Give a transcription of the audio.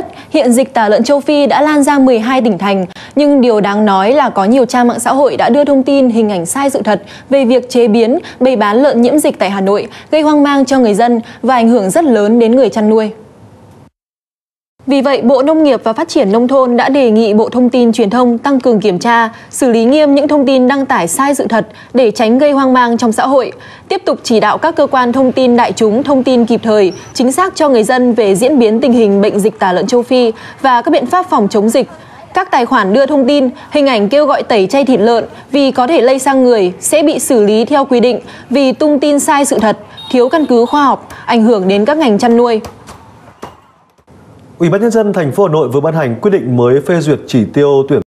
đất, hiện dịch tả lợn châu Phi đã lan ra 12 tỉnh thành. Nhưng điều đáng nói là có nhiều trang mạng xã hội đã đưa thông tin hình ảnh sai sự thật về việc chế biến, bày bán lợn nhiễm dịch tại Hà Nội, gây hoang mang cho người dân và ảnh hưởng rất lớn đến người chăn nuôi. Vì vậy, Bộ Nông nghiệp và Phát triển Nông thôn đã đề nghị Bộ Thông tin Truyền thông tăng cường kiểm tra, xử lý nghiêm những thông tin đăng tải sai sự thật để tránh gây hoang mang trong xã hội, tiếp tục chỉ đạo các cơ quan thông tin đại chúng thông tin kịp thời, chính xác cho người dân về diễn biến tình hình bệnh dịch tả lợn châu Phi và các biện pháp phòng chống dịch. Các tài khoản đưa thông tin, hình ảnh kêu gọi tẩy chay thịt lợn vì có thể lây sang người sẽ bị xử lý theo quy định vì tung tin sai sự thật, thiếu căn cứ khoa học, ảnh hưởng đến các ngành chăn nuôi. Ủy ban nhân dân thành phố Hà Nội vừa ban hành quyết định mới phê duyệt chỉ tiêu tuyển